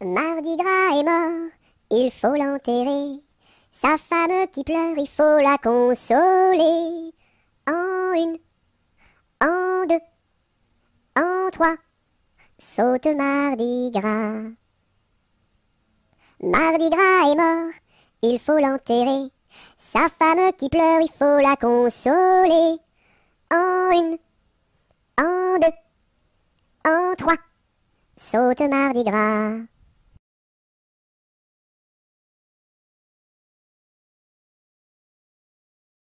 Mardi Gras est mort, il faut l'enterrer. Sa femme qui pleure, il faut la consoler. En une, en deux, en trois, saute Mardi Gras. Mardi Gras est mort, il faut l'enterrer. Sa femme qui pleure, il faut la consoler. En une, en deux, en trois, saute Mardi Gras.